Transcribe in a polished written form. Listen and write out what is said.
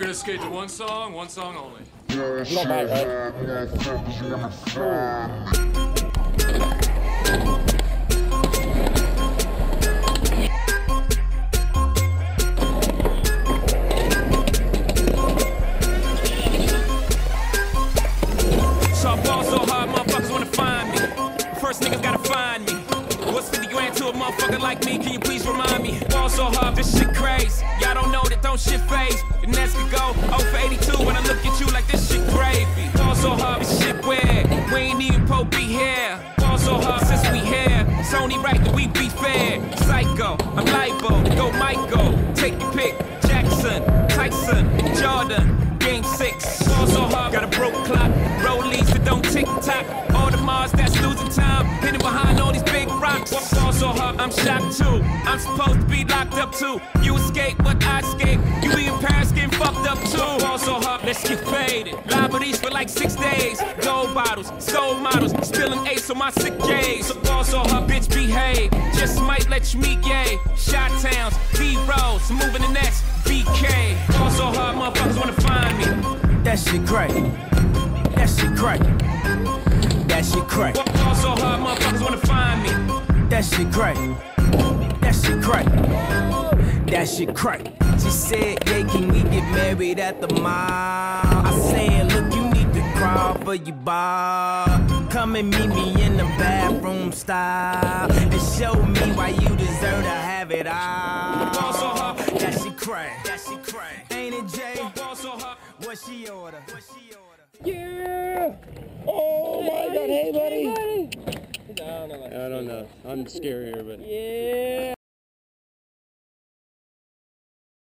We're gonna skate to one song only. Not bad, right? Shot ball so hard, motherfuckers wanna find me. First niggas gotta find me. What's 50 grand to a motherfucker like me? Can you please remind me? Ball so hard, this shit crazy. Y'all don't know that don't shit phase. And that's we go 0 for 82 when I look at you like this shit gravy. Ball so hard, this shit weird. We ain't even Pope be here. Ball so hard since we here. It's only right that we be fair. Psycho, I'm libo, go Michael. Take your pick. Jackson, Tyson, Jordan. Game 6. Ball so hard, got a broke clock. Rollies that don't tick tock. All the Mars that's losing time. Hitting behind all these big rocks. Ball so hard, I'm shocked too. I'm supposed to be locked up too. You escape, but I escape. You be in Paris getting fucked up too. Ball so hard, let's get faded. Liberties for like 6 days. Gold bottles, soul models, spilling ace on my sick days. So ball so hard, bitch behave. Just might let you meet gay. Shot towns, B-rolls, moving the next BK. Ball so hard, motherfuckers wanna find me. That shit great. That shit great. That shit great. Ball so hard, motherfuckers wanna find me. That shit great. That shit great. That shit crack. She said, yeah, can we get married at the mall? I said, look, you need to crawl for your bar. Come and meet me in the bathroom style and show me why you deserve to have it all. Ball so hard. That shit crack. That shit crack. Ain't it Jay? Ball so hard. What she order? What she order? Yeah. Oh my God. Hey buddy. Hey, buddy. I don't know. I'm scarier, but yeah.